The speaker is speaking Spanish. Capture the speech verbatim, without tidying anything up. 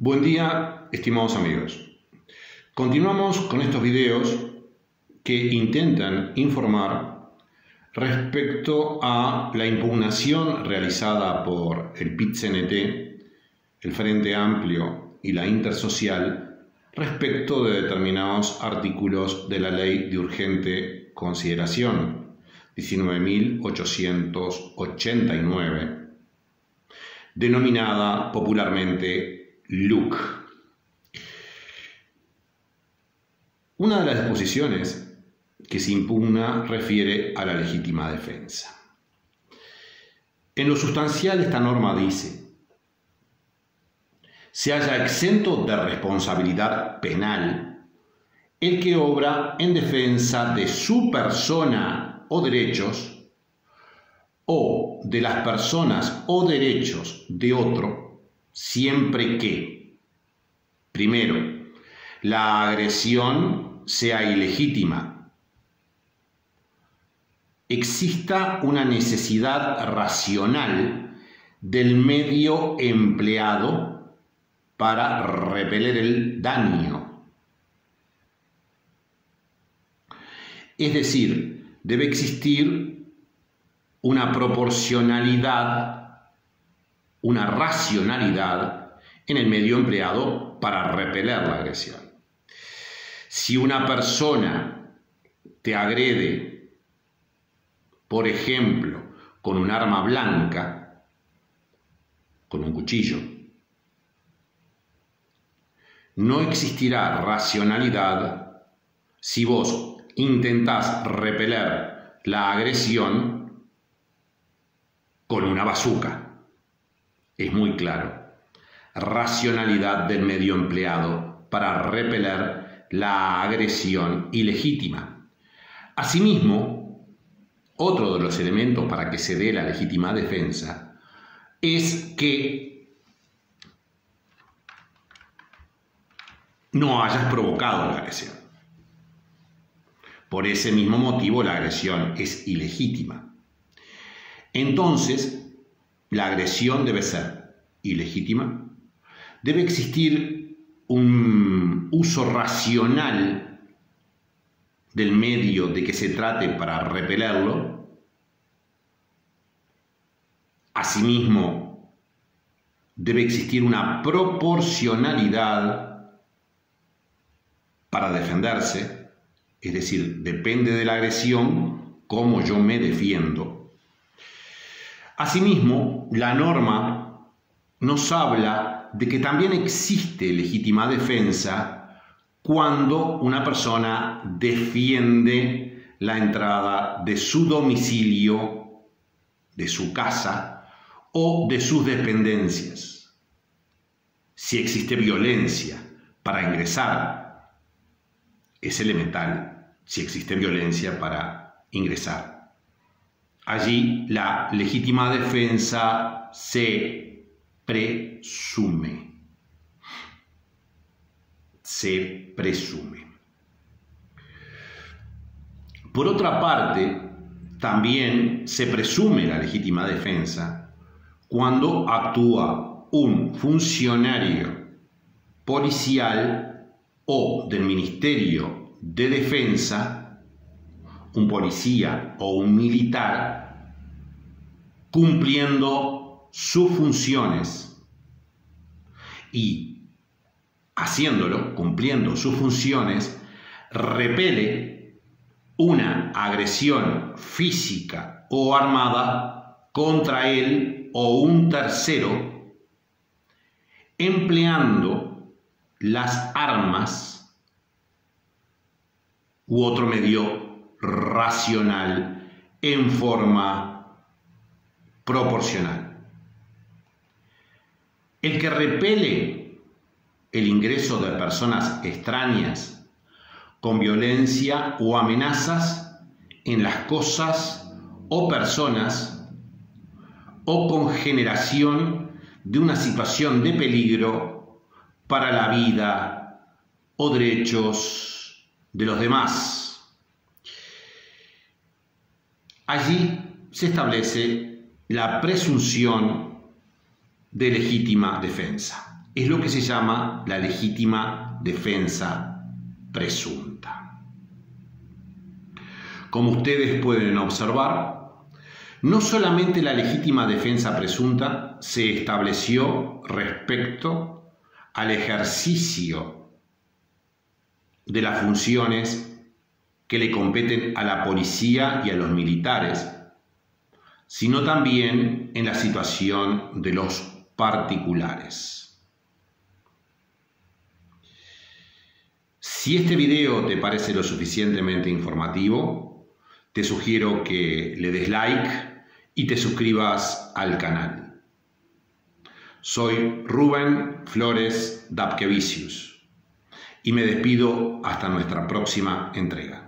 Buen día, estimados amigos. Continuamos con estos videos que intentan informar respecto a la impugnación realizada por el P I T C N T, el Frente Amplio y la Intersocial respecto de determinados artículos de la Ley de Urgente Consideración diecinueve mil ochocientos ochenta y nueve, denominada popularmente Look. Una de las disposiciones que se impugna refiere a la legítima defensa. En lo sustancial, esta norma dice: se halla exento de responsabilidad penal el que obra en defensa de su persona o derechos o de las personas o derechos de otro, siempre que, primero, la agresión sea ilegítima, exista una necesidad racional del medio empleado para repeler el daño. Es decir, debe existir una proporcionalidad, una racionalidad en el medio empleado para repeler la agresión. Si una persona te agrede, por ejemplo, con un arma blanca, con un cuchillo, no existirá racionalidad si vos intentás repeler la agresión con una bazuca. Es muy claro. Racionalidad del medio empleado para repeler la agresión ilegítima. Asimismo, otro de los elementos para que se dé la legítima defensa es que no hayas provocado la agresión. Por ese mismo motivo, la agresión es ilegítima. Entonces, la agresión debe ser ilegítima, debe existir un uso racional del medio de que se trate para repelerlo, asimismo debe existir una proporcionalidad para defenderse, es decir, depende de la agresión cómo yo me defiendo. Asimismo, la norma nos habla de que también existe legítima defensa cuando una persona defiende la entrada de su domicilio, de su casa o de sus dependencias. Si existe violencia para ingresar, es elemental. Si existe violencia para ingresar, allí la legítima defensa se presume. Se presume. Por otra parte, también se presume la legítima defensa cuando actúa un funcionario policial o del Ministerio de Defensa, un policía o un militar, cumpliendo sus funciones y haciéndolo, cumpliendo sus funciones, repele una agresión física o armada contra él o un tercero, empleando las armas u otro medio racional en forma proporcional. El que repele el ingreso de personas extrañas con violencia o amenazas en las cosas o personas o con generación de una situación de peligro para la vida o derechos de los demás. Allí se establece la presunción de legítima defensa. es lo que se llama la legítima defensa presunta. Como ustedes pueden observar, no solamente la legítima defensa presunta se estableció respecto al ejercicio de las funciones que le competen a la policía y a los militares, sino también en la situación de los particulares. Si este video te parece lo suficientemente informativo, te sugiero que le des like y te suscribas al canal. Soy Rubén Flores Dapkevicius y me despido hasta nuestra próxima entrega.